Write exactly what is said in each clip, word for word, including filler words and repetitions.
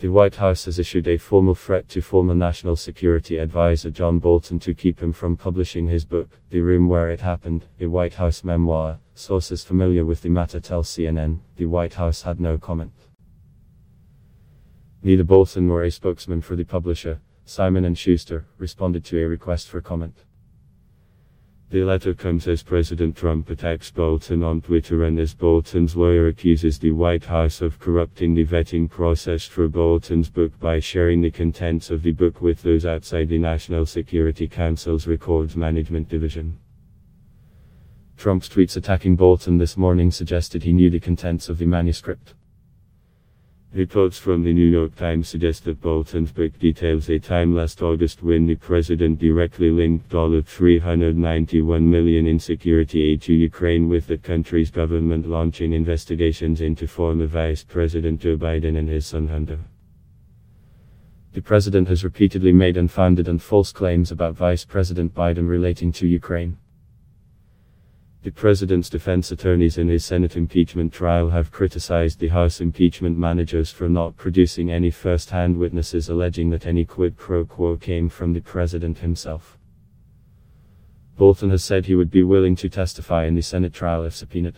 The White House has issued a formal threat to former National Security Advisor John Bolton to keep him from publishing his book, The Room Where It Happened, a White House memoir. Sources familiar with the matter tell C N N, the White House had no comment. Neither Bolton nor a spokesman for the publisher, Simon and Schuster, responded to a request for comment. The letter comes as President Trump attacks Bolton on Twitter and as Bolton's lawyer accuses the White House of corrupting the vetting process for Bolton's book by sharing the contents of the book with those outside the National Security Council's Records Management Division. Trump's tweets attacking Bolton this morning suggested he knew the contents of the manuscript. Reports from the New York Times suggest that Bolton's book details a time last August when the president directly linked three hundred ninety-one million dollars in security aid to Ukraine with the country's government launching investigations into former Vice President Joe Biden and his son Hunter. The president has repeatedly made unfounded and false claims about Vice President Biden relating to Ukraine. The president's defense attorneys in his Senate impeachment trial have criticized the House impeachment managers for not producing any first-hand witnesses, alleging that any quid pro quo came from the president himself. Bolton has said he would be willing to testify in the Senate trial if subpoenaed.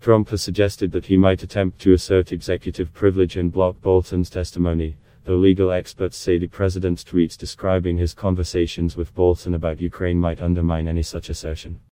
Trump has suggested that he might attempt to assert executive privilege and block Bolton's testimony, though legal experts say the president's tweets describing his conversations with Bolton about Ukraine might undermine any such assertion.